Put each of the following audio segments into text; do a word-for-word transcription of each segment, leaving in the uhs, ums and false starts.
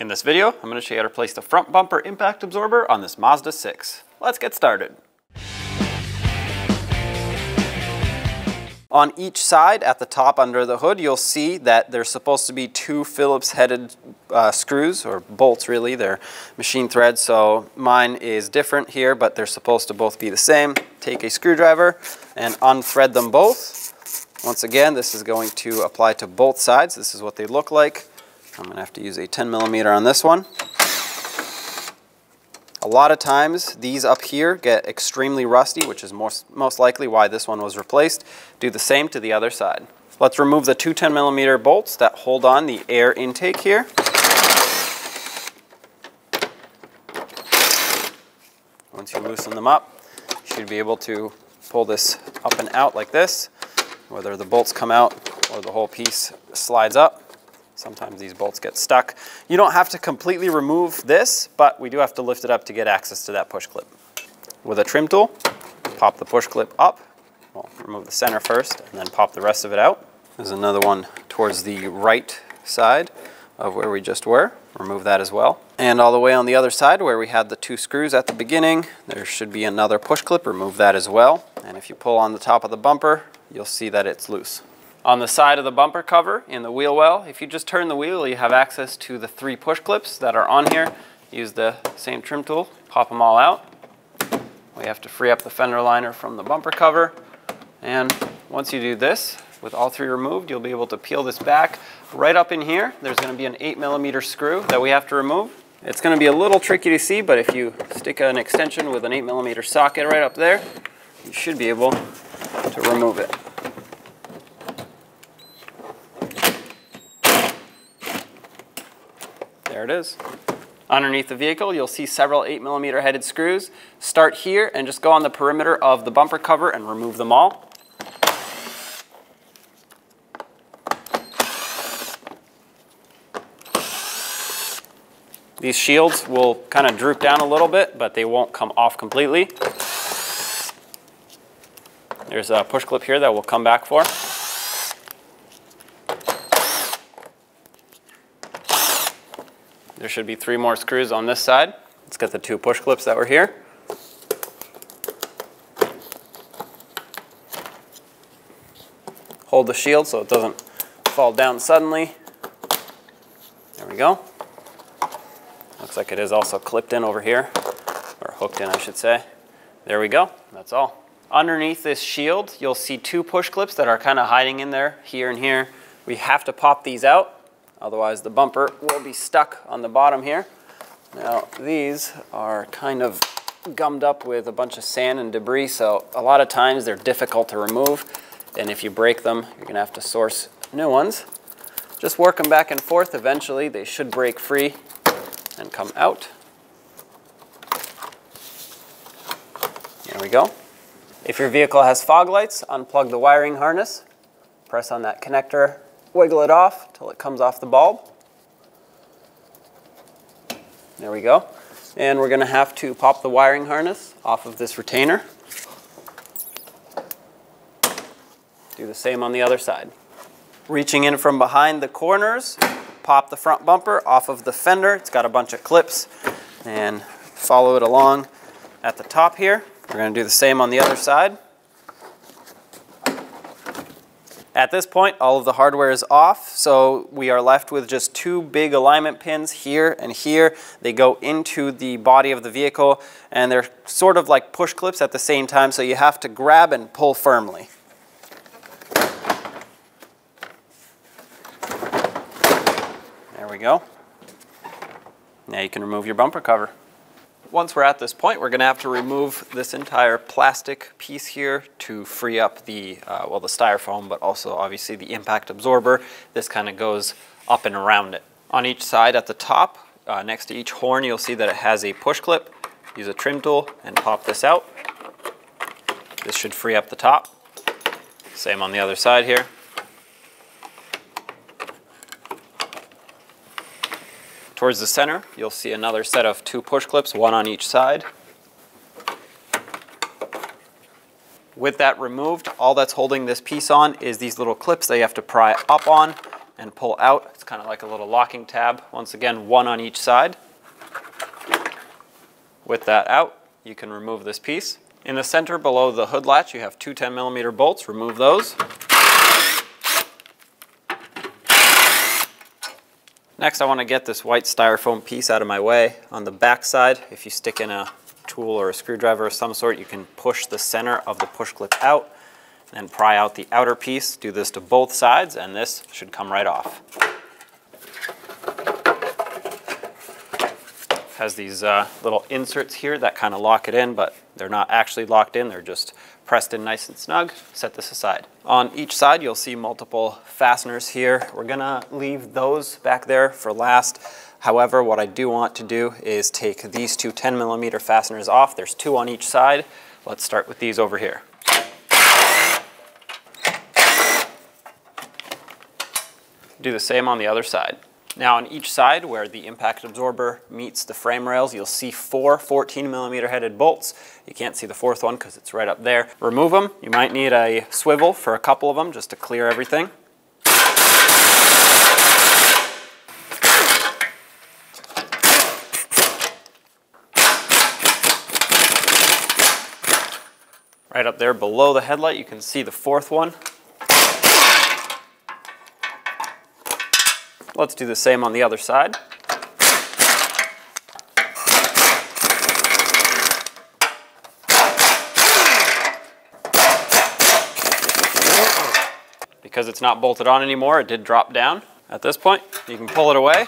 In this video, I'm going to show you how to replace the front bumper impact absorber on this Mazda six. Let's get started. On each side, at the top under the hood, you'll see that there's supposed to be two Phillips headed uh, screws, or bolts really, they're machine threads, so mine is different here, but they're supposed to both be the same. Take a screwdriver and unthread them both. Once again, this is going to apply to both sides. This is what they look like. I'm going to have to use a ten millimeter on this one. A lot of times these up here get extremely rusty, which is most, most likely why this one was replaced. Do the same to the other side. Let's remove the two ten millimeter bolts that hold on the air intake here. Once you loosen them up, you should be able to pull this up and out like this, whether the bolts come out or the whole piece slides up. Sometimes these bolts get stuck. You don't have to completely remove this, but we do have to lift it up to get access to that push clip. With a trim tool, pop the push clip up. Well, remove the center first and then pop the rest of it out. There's another one towards the right side of where we just were. Remove that as well. And all the way on the other side where we had the two screws at the beginning, there should be another push clip. Remove that as well. And if you pull on the top of the bumper, you'll see that it's loose. On the side of the bumper cover in the wheel well, if you just turn the wheel, you have access to the three push clips that are on here. Use the same trim tool, pop them all out. We have to free up the fender liner from the bumper cover. And once you do this, with all three removed, you'll be able to peel this back. Right up in here, there's going to be an eight millimeter screw that we have to remove. It's going to be a little tricky to see, but if you stick an extension with an eight millimeter socket right up there, you should be able to remove it. There it is. Underneath the vehicle, you'll see several eight millimeter headed screws. Start here and just go on the perimeter of the bumper cover and remove them all. These shields will kind of droop down a little bit, but they won't come off completely. There's a push clip here that we'll come back for. There should be three more screws on this side. Let's get the two push clips that were here. Hold the shield so it doesn't fall down suddenly. There we go. Looks like it is also clipped in over here, or hooked in, I should say. There we go, that's all. Underneath this shield, you'll see two push clips that are kind of hiding in there, here and here. We have to pop these out. Otherwise, the bumper will be stuck on the bottom here. Now, these are kind of gummed up with a bunch of sand and debris, so a lot of times they're difficult to remove. And if you break them, you're going to have to source new ones. Just work them back and forth. Eventually, they should break free and come out. There we go. If your vehicle has fog lights, unplug the wiring harness, press on that connector, wiggle it off till it comes off the bulb. There we go. And we're going to have to pop the wiring harness off of this retainer. Do the same on the other side. Reaching in from behind the corners, pop the front bumper off of the fender. It's got a bunch of clips, and follow it along at the top here. We're going to do the same on the other side. At this point, all of the hardware is off, so we are left with just two big alignment pins here and here. They go into the body of the vehicle, and they're sort of like push clips at the same time, so you have to grab and pull firmly. There we go. Now you can remove your bumper cover. Once we're at this point, we're going to have to remove this entire plastic piece here to free up the, uh, well, the styrofoam, but also obviously the impact absorber. This kind of goes up and around it. On each side at the top, uh, next to each horn, you'll see that it has a push clip. Use a trim tool and pop this out. This should free up the top. Same on the other side here. Towards the center, you'll see another set of two push clips, one on each side. With that removed, all that's holding this piece on is these little clips that you have to pry up on. and pull out. It's kind of like a little locking tab. Once again, one on each side. With that out, you can remove this piece. In the center below the hood latch, you have two ten millimeter bolts. Remove those. Next, I want to get this white styrofoam piece out of my way. On the back side, if you stick in a tool or a screwdriver of some sort, you can push the center of the push clip out and pry out the outer piece. Do this to both sides, and this should come right off. Has these uh, little inserts here that kind of lock it in, but they're not actually locked in, they're just pressed in nice and snug. Set this aside. On each side, you'll see multiple fasteners here. We're gonna leave those back there for last. However, what I do want to do is take these two ten millimeter fasteners off. There's two on each side. Let's start with these over here. Do the same on the other side. Now on each side where the impact absorber meets the frame rails, you'll see four fourteen millimeter headed bolts. You can't see the fourth one because it's right up there. Remove them. You might need a swivel for a couple of them just to clear everything. Right up there below the headlight, you can see the fourth one. Let's do the same on the other side. Because it's not bolted on anymore, it did drop down. At this point, you can pull it away.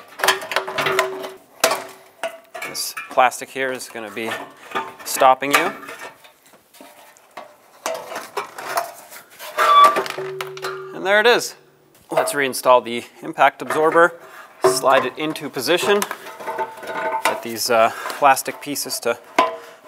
This plastic here is going to be stopping you. And there it is. Let's reinstall the impact absorber, slide it into position, get these uh, plastic pieces to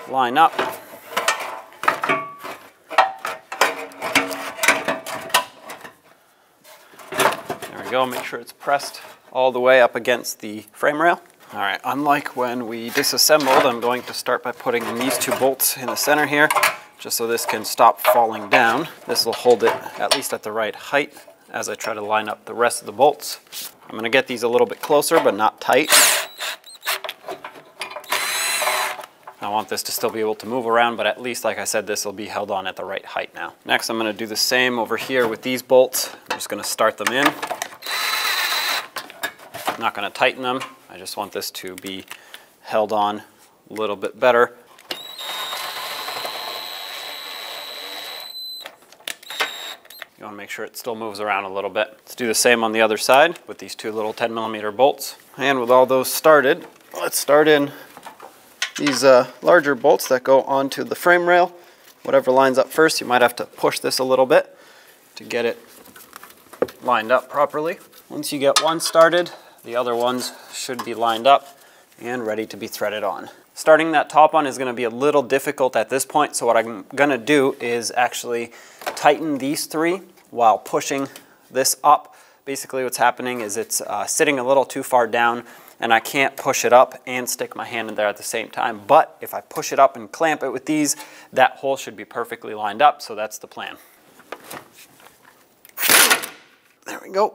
line up. There we go, make sure it's pressed all the way up against the frame rail. All right, unlike when we disassembled, I'm going to start by putting in these two bolts in the center here, just so this can stop falling down. This will hold it at least at the right height as I try to line up the rest of the bolts. I'm gonna get these a little bit closer, but not tight. I want this to still be able to move around, but at least, like I said, this will be held on at the right height now. Next, I'm gonna do the same over here with these bolts. I'm just gonna start them in. I'm not gonna tighten them. I just want this to be held on a little bit better. You want to make sure it still moves around a little bit. Let's do the same on the other side with these two little ten millimeter bolts. And with all those started, let's start in these uh, larger bolts that go onto the frame rail. Whatever lines up first, you might have to push this a little bit to get it lined up properly. Once you get one started, the other ones should be lined up and ready to be threaded on. Starting that top on is going to be a little difficult at this point, so what I'm going to do is actually tighten these three while pushing this up. Basically what's happening is it's uh, sitting a little too far down and I can't push it up and stick my hand in there at the same time. But if I push it up and clamp it with these, that hole should be perfectly lined up. So that's the plan. There we go.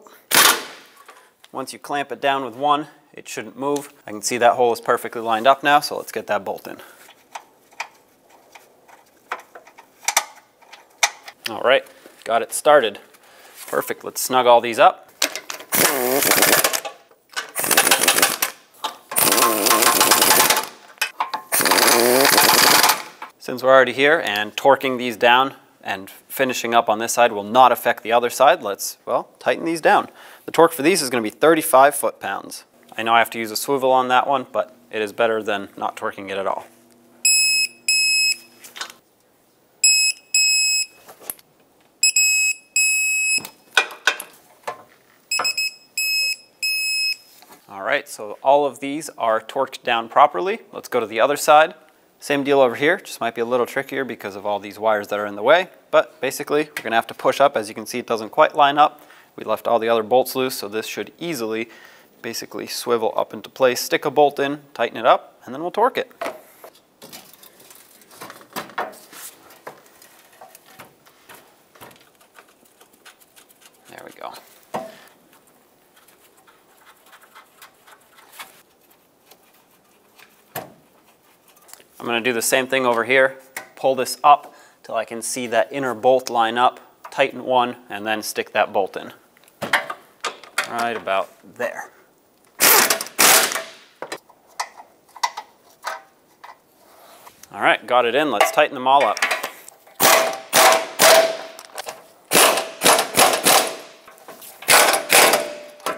Once you clamp it down with one, it shouldn't move. I can see that hole is perfectly lined up now. So let's get that bolt in. All right. Got it started. Perfect, let's snug all these up. Since we're already here and torquing these down and finishing up on this side will not affect the other side, let's, well, tighten these down. The torque for these is gonna be thirty-five foot pounds. I know I have to use a swivel on that one, but it is better than not torquing it at all. Alright, so all of these are torqued down properly. Let's go to the other side. Same deal over here, just might be a little trickier because of all these wires that are in the way. But basically, we're going to have to push up. As you can see, it doesn't quite line up. We left all the other bolts loose, so this should easily basically swivel up into place. Stick a bolt in, tighten it up, and then we'll torque it. There we go. I'm going to do the same thing over here, pull this up till I can see that inner bolt line up, tighten one, and then stick that bolt in. Right about there. All right, got it in. Let's tighten them all up.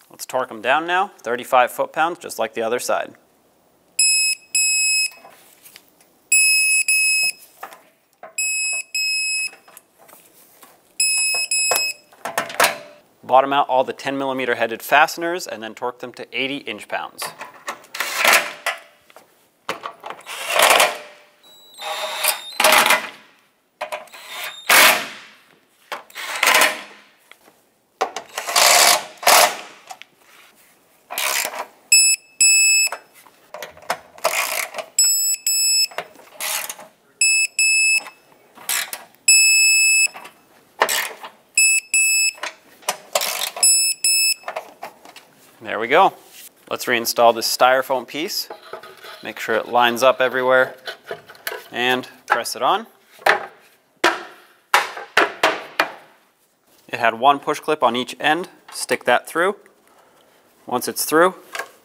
Let's torque them down now, thirty-five foot-pounds, just like the other side. Bottom out all the ten millimeter headed fasteners and then torque them to eighty inch-pounds. There we go. Let's reinstall this styrofoam piece, make sure it lines up everywhere, and press it on. It had one push clip on each end. Stick that through. Once it's through,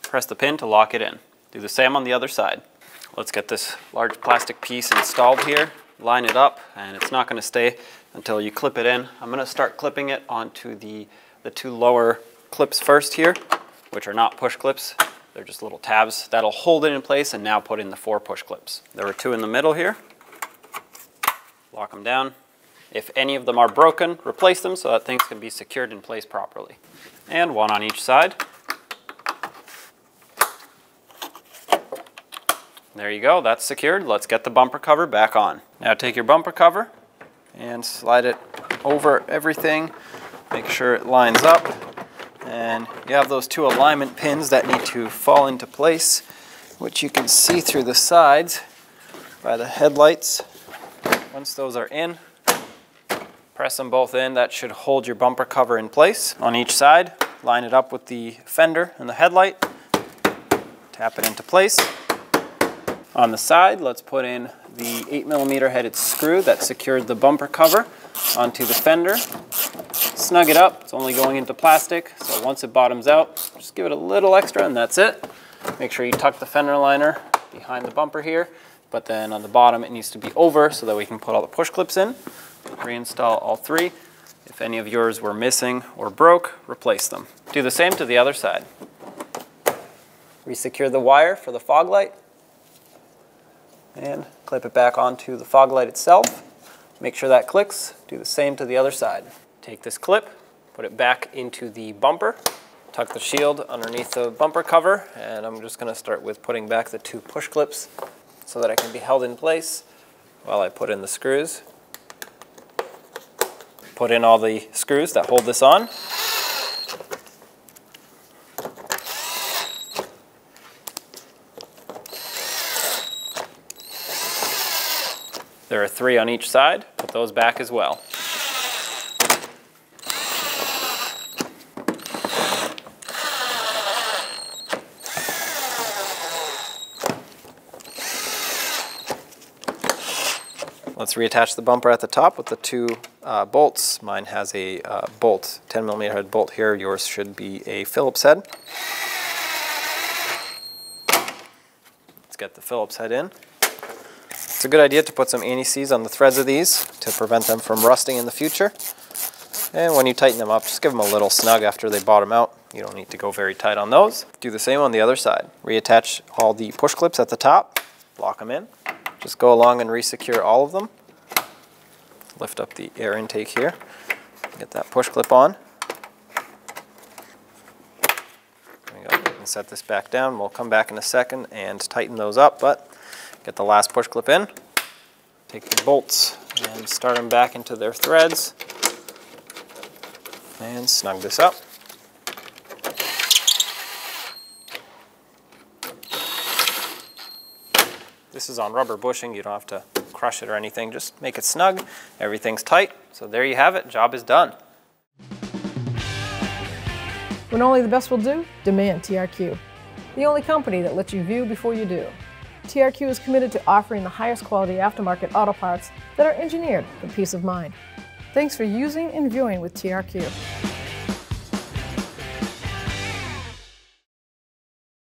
press the pin to lock it in. Do the same on the other side. Let's get this large plastic piece installed here, line it up, and it's not going to stay until you clip it in. I'm going to start clipping it onto the, the two lower clips first here, which are not push clips, they're just little tabs. That'll hold it in place, and now put in the four push clips. There are two in the middle here. Lock them down. If any of them are broken, replace them so that things can be secured in place properly. And one on each side. There you go, that's secured. Let's get the bumper cover back on. Now take your bumper cover and slide it over everything. Make sure it lines up. And you have those two alignment pins that need to fall into place, which you can see through the sides by the headlights. Once those are in, press them both in. That should hold your bumper cover in place. On each side, line it up with the fender and the headlight. Tap it into place. On the side, let's put in the eight millimeter headed screw that secured the bumper cover onto the fender. Snug it up, it's only going into plastic, so once it bottoms out, just give it a little extra and that's it. Make sure you tuck the fender liner behind the bumper here, but then on the bottom it needs to be over so that we can put all the push clips in. Reinstall all three. If any of yours were missing or broke, replace them. Do the same to the other side. Resecure the wire for the fog light and clip it back onto the fog light itself. Make sure that clicks. Do the same to the other side. Take this clip, put it back into the bumper, tuck the shield underneath the bumper cover, and I'm just going to start with putting back the two push clips so that it can be held in place while I put in the screws. Put in all the screws that hold this on. There are three on each side, put those back as well. Let's reattach the bumper at the top with the two uh, bolts. Mine has a uh, bolt, ten millimeter head bolt here. Yours should be a Phillips head. Let's get the Phillips head in. It's a good idea to put some anti-seize on the threads of these to prevent them from rusting in the future. And when you tighten them up, just give them a little snug after they bottom out. You don't need to go very tight on those. Do the same on the other side. Reattach all the push clips at the top, lock them in. Just go along and resecure all of them. Lift up the air intake here, get that push clip on. There we go. We can set this back down. We'll come back in a second and tighten those up, but get the last push clip in, take the bolts and start them back into their threads and snug this up. This is on rubber bushing, you don't have to crush it or anything, just make it snug, everything's tight. So there you have it, job is done. When only the best will do, demand T R Q. The only company that lets you view before you do. T R Q is committed to offering the highest quality aftermarket auto parts that are engineered for peace of mind. Thanks for using and viewing with T R Q.